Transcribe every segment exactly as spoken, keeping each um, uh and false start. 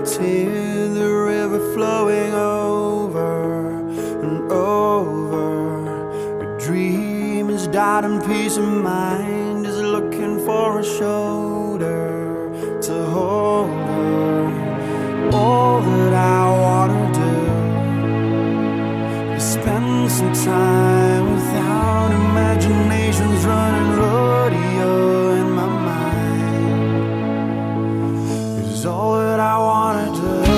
a tear, the river flowing over and over. A dream has died and peace of mind is looking for a shoulder to hold her. All that I want to do is spend some time without imaginations running rodeo in my mind. It's all that I want to do.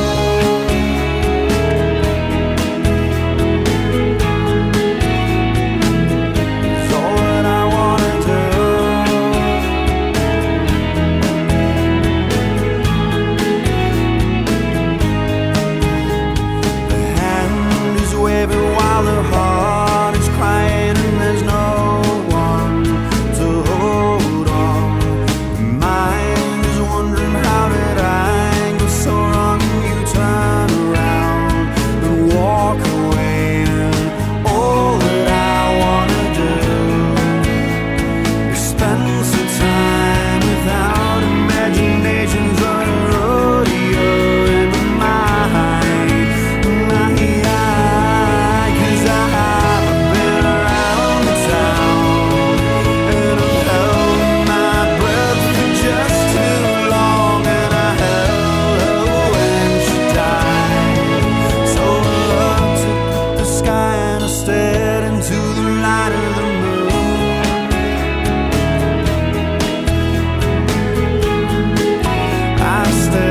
I